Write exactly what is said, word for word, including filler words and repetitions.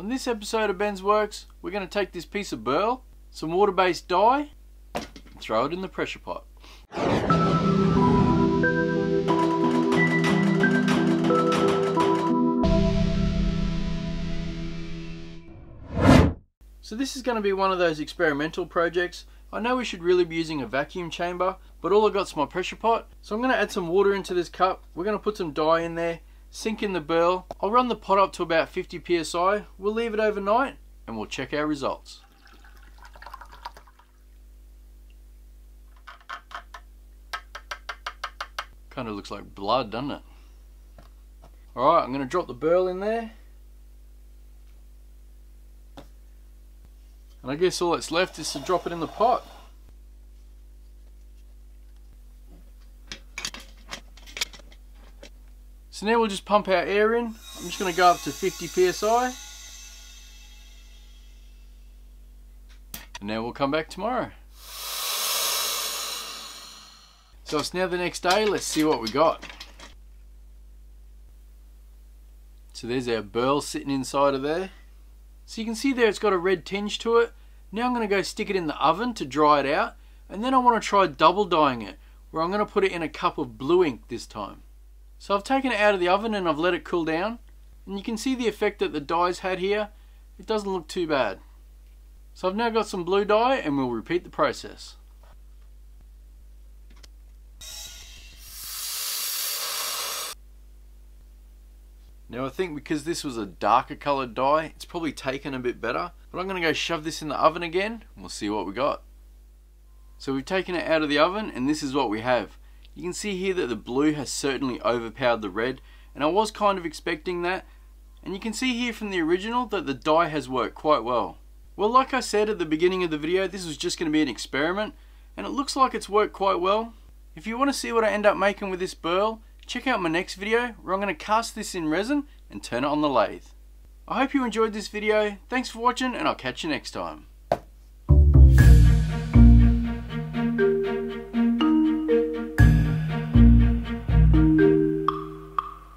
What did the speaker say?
On this episode of Ben's Worx, we're going to take this piece of burl, some water-based dye, and throw it in the pressure pot. So this is going to be one of those experimental projects. I know we should really be using a vacuum chamber, but all I got's my pressure pot. So I'm going to add some water into this cup. We're going to put some dye in there. Sink in the burl. I'll run the pot up to about fifty P S I, we'll leave it overnight and we'll check our results. Kind of looks like blood, doesn't it? Alright, I'm going to drop the burl in there. And I guess all that's left is to drop it in the pot. So now we'll just pump our air in. I'm just going to go up to fifty P S I. And now we'll come back tomorrow. So it's now the next day, let's see what we got. So there's our burl sitting inside of there. So you can see there it's got a red tinge to it. Now I'm going to go stick it in the oven to dry it out. And then I want to try double dyeing it, where I'm going to put it in a cup of blue ink this time. So I've taken it out of the oven and I've let it cool down, and you can see the effect that the dye's had here. It doesn't look too bad. So I've now got some blue dye and we'll repeat the process. Now I think because this was a darker coloured dye, it's probably taken a bit better, but I'm going to go shove this in the oven again and we'll see what we got. So we've taken it out of the oven and this is what we have. You can see here that the blue has certainly overpowered the red, and I was kind of expecting that, and you can see here from the original that the dye has worked quite well. Well, like I said at the beginning of the video, this was just going to be an experiment, and it looks like it's worked quite well. If you want to see what I end up making with this burl, check out my next video where I'm going to cast this in resin and turn it on the lathe. I hope you enjoyed this video, thanks for watching, and I'll catch you next time.